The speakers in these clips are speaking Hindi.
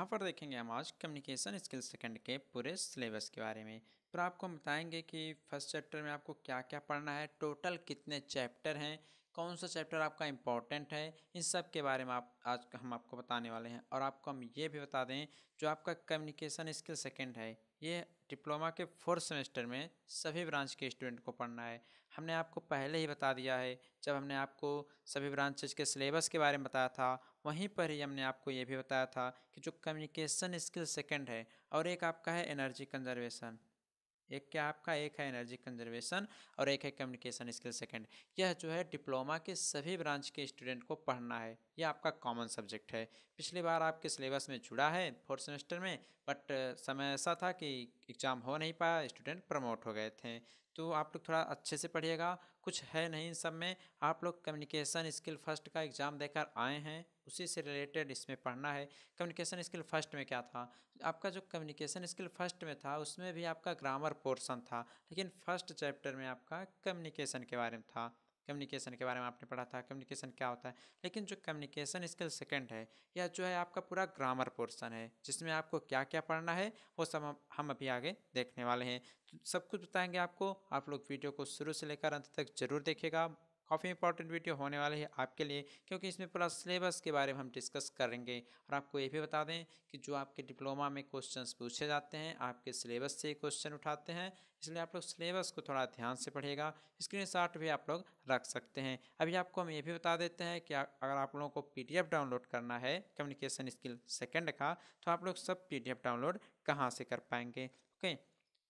यहाँ पर देखेंगे हम आज कम्युनिकेशन स्किल सेकंड के पूरे सिलेबस के बारे में। पर आपको हम बताएंगे कि फर्स्ट चैप्टर में आपको क्या क्या पढ़ना है, टोटल कितने चैप्टर हैं, कौन सा चैप्टर आपका इम्पॉर्टेंट है, इन सब के बारे में आज हम आपको बताने वाले हैं। और आपको हम ये भी बता दें जो आपका कम्युनिकेशन स्किल सेकंड है ये डिप्लोमा के फोर्थ सेमेस्टर में सभी ब्रांच के स्टूडेंट को पढ़ना है। हमने आपको पहले ही बता दिया है, जब हमने आपको सभी ब्रांचेज के सिलेबस के बारे में बताया था वहीं पर ही हमने आपको ये भी बताया था कि जो कम्युनिकेशन स्किल सेकंड है और एक आपका है एनर्जी कंजर्वेशन, एक है एनर्जी कंजर्वेशन और एक है कम्युनिकेशन स्किल सेकंड। यह जो है डिप्लोमा के सभी ब्रांच के स्टूडेंट को पढ़ना है, यह आपका कॉमन सब्जेक्ट है। पिछली बार आपके सिलेबस में जुड़ा है फोर्थ सेमेस्टर में, बट समय ऐसा था कि एग्ज़ाम हो नहीं पाया, स्टूडेंट प्रमोट हो गए थे। तो आप लोग थोड़ा अच्छे से पढ़िएगा, कुछ है नहीं इन सब में। आप लोग कम्युनिकेशन स्किल फर्स्ट का एग्ज़ाम देकर आए हैं, उसी से रिलेटेड इसमें पढ़ना है। कम्युनिकेशन स्किल फर्स्ट में क्या था, आपका जो कम्युनिकेशन स्किल फर्स्ट में था उसमें भी आपका ग्रामर पोर्शन था, लेकिन फर्स्ट चैप्टर में आपका कम्युनिकेशन के बारे में था। कम्युनिकेशन के बारे में आपने पढ़ा था, कम्युनिकेशन क्या होता है। लेकिन जो कम्युनिकेशन स्किल सेकंड है यह जो है आपका पूरा ग्रामर पोर्शन है, जिसमें आपको क्या क्या पढ़ना है वो सब हम अभी आगे देखने वाले हैं। तो सब कुछ बताएंगे आपको। आप लोग वीडियो को शुरू से लेकर अंत तक जरूर देखिएगा, काफ़ी इंपॉर्टेंट वीडियो होने वाली है आपके लिए, क्योंकि इसमें पूरा सिलेबस के बारे में हम डिस्कस करेंगे। और आपको ये भी बता दें कि जो आपके डिप्लोमा में क्वेश्चंस पूछे जाते हैं आपके सिलेबस से क्वेश्चन उठाते हैं, इसलिए आप लोग सिलेबस को थोड़ा ध्यान से पढ़िएगा। स्क्रीनशॉट भी आप लोग रख सकते हैं। अभी आपको हम ये भी बता देते हैं कि अगर आप लोगों को PDF डाउनलोड करना है कम्युनिकेशन स्किल सेकेंड का, तो आप लोग सब PDF डाउनलोड कहाँ से कर पाएंगे। ओके,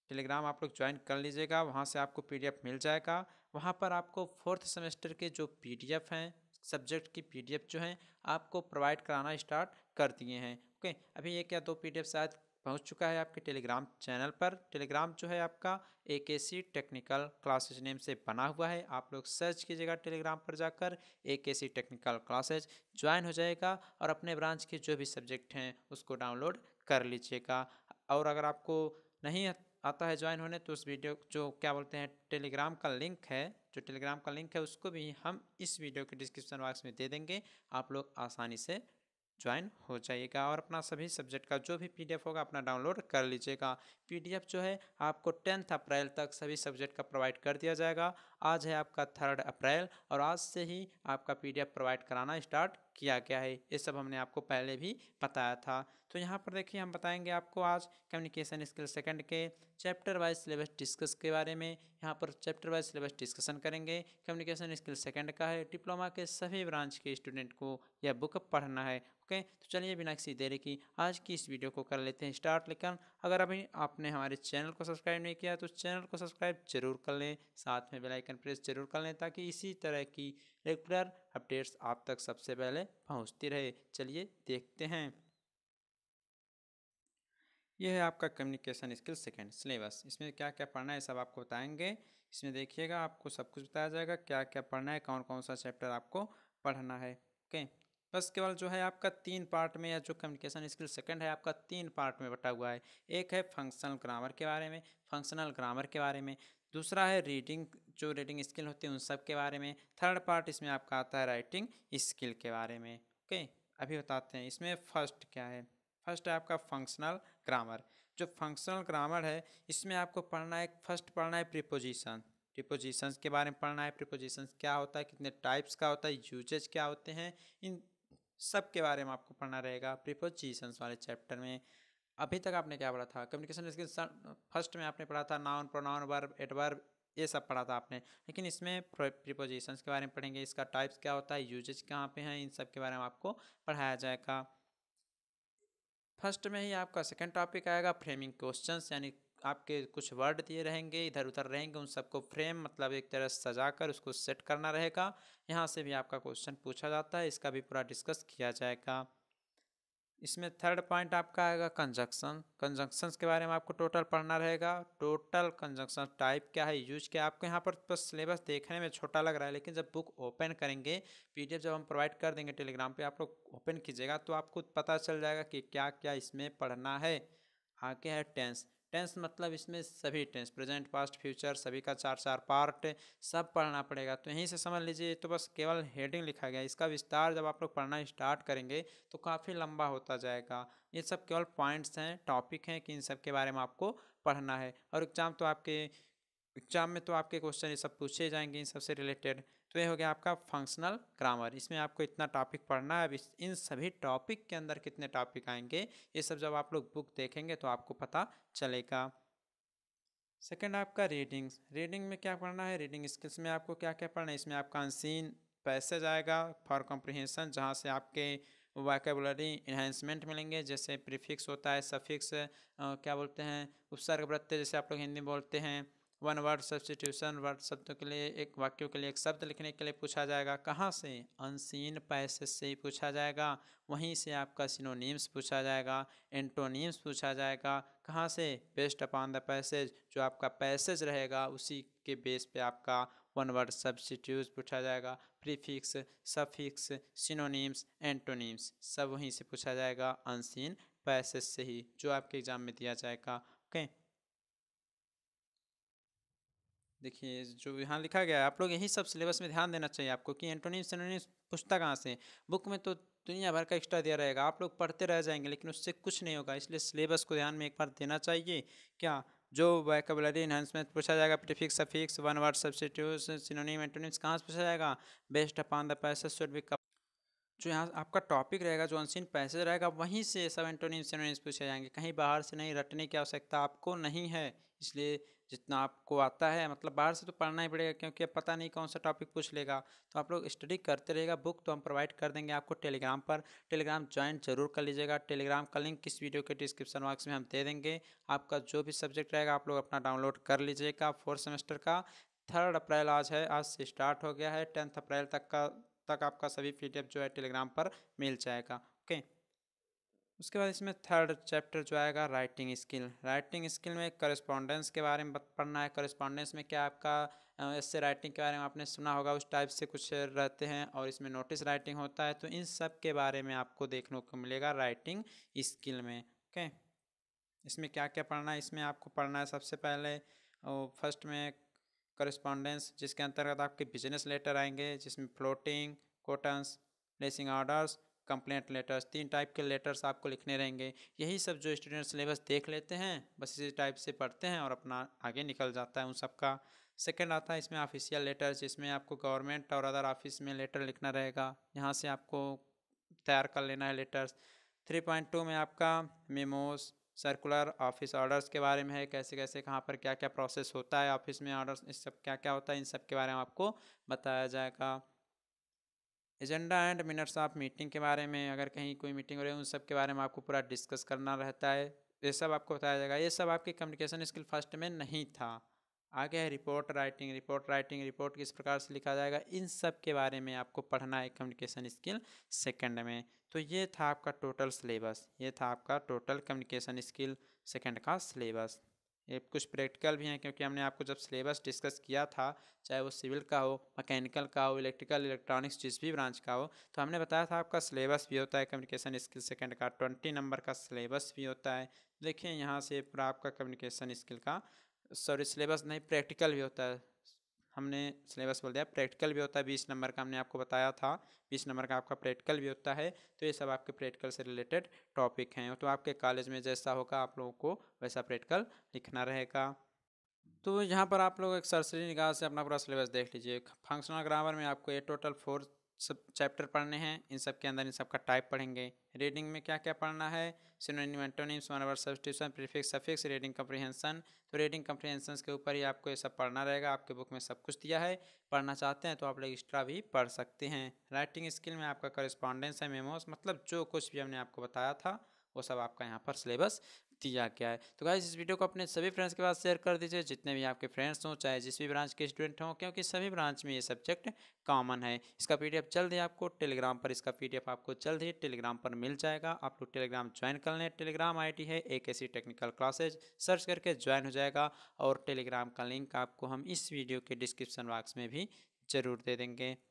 टेलीग्राम आप लोग ज्वाइन कर लीजिएगा, वहाँ से आपको PDF मिल जाएगा। वहाँ पर आपको फोर्थ सेमेस्टर के जो PDF हैं, सब्जेक्ट की PDF जो हैं आपको प्रोवाइड कराना स्टार्ट कर दिए हैं। ओके, अभी एक या दो PDF शायद पहुँच चुका है आपके टेलीग्राम चैनल पर। टेलीग्राम जो है आपका AKC टेक्निकल क्लासेज नेम से बना हुआ है, आप लोग सर्च कीजिएगा टेलीग्राम पर जाकर AKC टेक्निकल क्लासेज, ज्वाइन हो जाएगा और अपने ब्रांच के जो भी सब्जेक्ट हैं उसको डाउनलोड कर लीजिएगा। और अगर आपको नहीं आता है ज्वाइन होने, तो उस वीडियो जो क्या बोलते हैं टेलीग्राम का लिंक है, जो टेलीग्राम का लिंक है उसको भी हम इस वीडियो के डिस्क्रिप्शन बॉक्स में दे देंगे, आप लोग आसानी से ज्वाइन हो जाइएगा और अपना सभी सब्जेक्ट का जो भी PDF होगा अपना डाउनलोड कर लीजिएगा। PDF जो है आपको 10 अप्रैल तक सभी सब्जेक्ट का प्रोवाइड कर दिया जाएगा। आज है आपका 3 अप्रैल और आज से ही आपका PDF प्रोवाइड कराना स्टार्ट किया गया है, ये सब हमने आपको पहले भी बताया था। तो यहाँ पर देखिए हम बताएंगे आपको आज कम्युनिकेशन स्किल सेकंड के चैप्टर वाइज सिलेबस डिस्कस के बारे में। यहाँ पर चैप्टर वाइज सिलेबस डिस्कशन करेंगे। कम्युनिकेशन स्किल सेकंड का है, डिप्लोमा के सभी ब्रांच के स्टूडेंट को यह बुक पढ़ना है। ओके, तो चलिए बिना किसी देरी की आज की इस वीडियो को कर लेते हैं स्टार्ट। लेकिन अगर अभी आपने हमारे चैनल को सब्सक्राइब नहीं किया तो चैनल को सब्सक्राइब जरूर कर लें, साथ में बेल आइकन प्रेस जरूर कर लें ताकि इसी तरह की रेगुलर अपडेट्स आप तक सबसे पहले पहुंचती रहे। चलिए देखते हैं। यह है आपका कम्युनिकेशन स्किल सेकंड सिलेबस, इसमें क्या क्या पढ़ना है सब आपको बताएंगे। इसमें देखिएगा आपको सब कुछ बताया जाएगा, क्या क्या पढ़ना है, कौन कौन सा चैप्टर आपको पढ़ना है। ओके, बस केवल जो है आपका 3 पार्ट में, या जो कम्युनिकेशन स्किल सेकंड है आपका 3 पार्ट में बटा हुआ है। एक है फंक्शनल ग्रामर के बारे में, दूसरा है रीडिंग, जो रीडिंग स्किल होती है उन सब के बारे में। 3rd पार्ट इसमें आपका आता है राइटिंग स्किल के बारे में। ओके, अभी बताते हैं इसमें फर्स्ट क्या है। फर्स्ट है आपका फंक्शनल ग्रामर। जो फंक्शनल ग्रामर है इसमें आपको पढ़ना है, फर्स्ट पढ़ना है प्रीपोजिशन। प्रीपोजिशंस के बारे में पढ़ना है, प्रीपोजिशंस क्या होता है, कितने टाइप्स का होता है, यूजेज क्या होते हैं, इन सब के बारे में आपको पढ़ना रहेगा प्रीपोजिशंस वाले चैप्टर में। अभी तक आपने क्या पढ़ा था कम्युनिकेशन स्किल फर्स्ट में, आपने पढ़ा था नाउन, प्रोनाउन, वर्ब, एडवर्ब, ये सब पढ़ा था आपने। लेकिन इसमें प्रीपोजिशंस के बारे में पढ़ेंगे, इसका टाइप्स क्या होता है, यूजेज कहाँ पे हैं, इन सब के बारे में आपको पढ़ाया जाएगा। फर्स्ट में ही आपका सेकंड टॉपिक आएगा फ्रेमिंग क्वेश्चंस, यानी आपके कुछ वर्ड दिए रहेंगे, इधर उधर रहेंगे, उन सबको फ्रेम मतलब एक तरह सजा कर उसको सेट करना रहेगा। यहाँ से भी आपका क्वेश्चन पूछा जाता है, इसका भी पूरा डिस्कस किया जाएगा। इसमें 3rd पॉइंट आपका आएगा कंजंक्शन। कंजंक्शंस के बारे में आपको टोटल पढ़ना रहेगा, टोटल कंजंक्शन टाइप क्या है, यूज क्या है। आपको यहाँ पर बस सिलेबस देखने में छोटा लग रहा है, लेकिन जब बुक ओपन करेंगे, PDF जब हम प्रोवाइड कर देंगे टेलीग्राम पे, आप लोग ओपन कीजिएगा तो आपको पता चल जाएगा कि क्या क्या इसमें पढ़ना है। आगे है टेंस। टेंस मतलब इसमें सभी टेंस प्रेजेंट पास्ट फ्यूचर सभी का चार चार पार्ट सब पढ़ना पड़ेगा। तो यहीं से समझ लीजिए, तो बस केवल हेडिंग लिखा गया, इसका विस्तार जब आप लोग पढ़ना स्टार्ट करेंगे तो काफ़ी लंबा होता जाएगा। ये सब केवल पॉइंट्स हैं, टॉपिक हैं कि इन सब के बारे में आपको पढ़ना है। और एग्जाम में तो आपके क्वेश्चन ये सब पूछे जाएंगे इन सबसे रिलेटेड। तो ये हो गया आपका फंक्शनल ग्रामर, इसमें आपको इतना टॉपिक पढ़ना है। अब इन सभी टॉपिक के अंदर कितने टॉपिक आएंगे ये सब जब आप लोग बुक देखेंगे तो आपको पता चलेगा। सेकंड आपका रीडिंग्स, रीडिंग में क्या पढ़ना है, रीडिंग स्किल्स में आपको क्या क्या पढ़ना है। इसमें आपका अनसीन पैसेज आएगा फॉर कॉम्प्रिहेंशन, जहाँ से आपके वोकैबुलरी इन्हेंसमेंट मिलेंगे, जैसे प्रीफिक्स होता है, सफिक्स क्या बोलते हैं, उपसर्ग प्रत्यय जैसे आप लोग हिंदी में बोलते हैं, वन वर्ड सब्सटीट्यूशन, वर्ड शब्दों के लिए एक वाक्यों के लिए एक शब्द लिखने के लिए पूछा जाएगा। कहाँ से, अनसीन पैसेज से ही पूछा जाएगा। वहीं से आपका सिनोनिम्स पूछा जाएगा, एंटोनिम्स पूछा जाएगा। कहाँ से, बेस्ड अपॉन द पैसेज, जो आपका पैसेज रहेगा उसी के बेस पे आपका वन वर्ड सब्सटीट्यूट पूछा जाएगा, प्रीफिक्स सफिक्स सिनोनिम्स एंटोनिम्स सब वहीं से पूछा जाएगा, अनसीन पैसेज से ही, जो आपके एग्जाम में दिया जाएगा। ओके, देखिए जो यहाँ लिखा गया है आप लोग यही सब सिलेबस में ध्यान देना चाहिए आपको कि एंटोनिम्स सिनोनिम्स पूछता कहाँ से। बुक में तो दुनिया भर का एक्स्ट्रा दिया रहेगा, आप लोग पढ़ते रह जाएंगे लेकिन उससे कुछ नहीं होगा, इसलिए सिलेबस को ध्यान में एक बार देना चाहिए। क्या जो वोकैबुलरी एनहांसमेंट पूछा जाएगा, prefix suffix one word substitution synonym antonyms कहाँ से पूछा जाएगा, based upon the passage should be. जो यहाँ आपका टॉपिक रहेगा जो अनसीन पैसेज रहेगा वहीं से सब एंटोनिम्स सिनोनिम्स पूछे जाएंगे, कहीं बाहर से नहीं, रटने की आवश्यकता आपको नहीं है। इसलिए जितना आपको आता है मतलब बाहर से तो पढ़ना ही पड़ेगा, क्योंकि अब पता नहीं कौन सा टॉपिक पूछ लेगा। तो आप लोग स्टडी करते रहेगा। बुक तो हम प्रोवाइड कर देंगे आपको टेलीग्राम पर, टेलीग्राम ज्वाइन जरूर कर लीजिएगा। टेलीग्राम का लिंक इस वीडियो के डिस्क्रिप्शन बॉक्स में हम दे देंगे। आपका जो भी सब्जेक्ट रहेगा आप लोग अपना डाउनलोड कर लीजिएगा। 4th सेमेस्टर का 3rd अप्रैल आज है, आज से स्टार्ट हो गया है। 10th अप्रैल तक आपका सभी PDF जो है टेलीग्राम पर मिल जाएगा। ओके, उसके बाद इसमें 3rd चैप्टर जो आएगा राइटिंग स्किल। राइटिंग स्किल में करस्पॉन्डेंस के बारे में पढ़ना है। करस्पॉन्डेंस में क्या आपका इससे राइटिंग के बारे में आपने सुना होगा, उस टाइप से कुछ रहते हैं, और इसमें नोटिस राइटिंग होता है। तो इन सब के बारे में आपको देखने को मिलेगा राइटिंग स्किल में। ओके, इसमें क्या क्या पढ़ना है, इसमें आपको पढ़ना है सबसे पहले फर्स्ट में करस्पॉन्डेंस, जिसके अंतर्गत आपके बिजनेस लेटर आएंगे, जिसमें floating, quotations, placing orders, complaint letters, 3 type के लेटर्स आपको लिखने रहेंगे। यही सब जो स्टूडेंट सिलेबस देख लेते हैं बस इसी टाइप से पढ़ते हैं और अपना आगे निकल जाता है उन सब का। सेकेंड आता है इसमें ऑफिशियल लेटर्स, जिसमें आपको गवर्नमेंट और अदर ऑफिस में लेटर लिखना रहेगा, यहाँ से आपको तैयार कर लेना है लेटर्स। 3.2 में आपका मेमोस, सर्कुलर, ऑफिस ऑर्डर्स के बारे में है, कैसे कैसे कहाँ पर क्या क्या प्रोसेस होता है ऑफिस में, ऑर्डर्स इस सब क्या क्या होता है इन सब के बारे में आपको बताया जाएगा। Agenda and minutes of meeting के बारे में, अगर कहीं कोई मीटिंग हो रही है उन सब के बारे में आपको पूरा डिस्कस करना रहता है, ये सब आपको बताया जाएगा। ये सब आपकी कम्युनिकेशन स्किल फर्स्ट में नहीं था। आगे है report writing. Report writing, report किस प्रकार से लिखा जाएगा, इन सब के बारे में आपको पढ़ना है कम्युनिकेशन स्किल सेकंड में। तो ये था आपका टोटल सिलेबस, ये था आपका टोटल कम्युनिकेशन स्किल सेकंड का सिलेबस। ये कुछ प्रैक्टिकल भी हैं, क्योंकि हमने आपको जब सिलेबस डिस्कस किया था, चाहे वो सिविल का हो, मैकेनिकल का हो, इलेक्ट्रिकल इलेक्ट्रॉनिक्स जिस भी ब्रांच का हो, तो हमने बताया था आपका सिलेबस भी होता है कम्युनिकेशन स्किल सेकंड का 20 नंबर का सिलेबस भी होता है। देखिए यहाँ से पूरा आपका कम्युनिकेशन स्किल का सिलेबस नहीं प्रैक्टिकल भी होता है, हमने सिलेबस बोल दिया, प्रैक्टिकल भी होता है 20 नंबर का, हमने आपको बताया था 20 नंबर का आपका प्रैक्टिकल भी होता है। तो ये सब आपके प्रैक्टिकल से रिलेटेड टॉपिक हैं। तो आपके कॉलेज में जैसा होगा आप लोगों को वैसा प्रैक्टिकल लिखना रहेगा। तो यहाँ पर आप लोग एक सरसरी निगाह से अपना पूरा सिलेबस देख लीजिए। फंक्शनल ग्रामर में आपको ये टोटल 4 सब चैप्टर पढ़ने हैं, इन सब के अंदर इन सब का टाइप पढ़ेंगे। रीडिंग में क्या क्या पढ़ना है, synonym antonyms, one word substitution, prefix suffix, reading comprehension. तो रीडिंग कंप्रीहेंशन के ऊपर ही आपको ये सब पढ़ना रहेगा, आपके बुक में सब कुछ दिया है। पढ़ना चाहते हैं तो आप लोग एक्स्ट्रा भी पढ़ सकते हैं। राइटिंग स्किल में आपका करस्पॉन्डेंस है, मेमोस, मतलब जो कुछ भी हमने आपको बताया था वो सब आपका यहाँ पर सिलेबस दिया गया है। तो गाइस इस वीडियो को अपने सभी फ्रेंड्स के पास शेयर कर दीजिए, जितने भी आपके फ्रेंड्स हों, चाहे जिस भी ब्रांच के स्टूडेंट हों, क्योंकि सभी ब्रांच में ये सब्जेक्ट कॉमन है। इसका PDF जल्द ही आपको टेलीग्राम पर मिल जाएगा। आप लोग टेलीग्राम ज्वाइन कर लें। टेलीग्राम ID है AKC Technical Classes, सर्च करके ज्वाइन हो जाएगा। और टेलीग्राम का लिंक आपको हम इस वीडियो के डिस्क्रिप्शन बॉक्स में भी जरूर दे देंगे।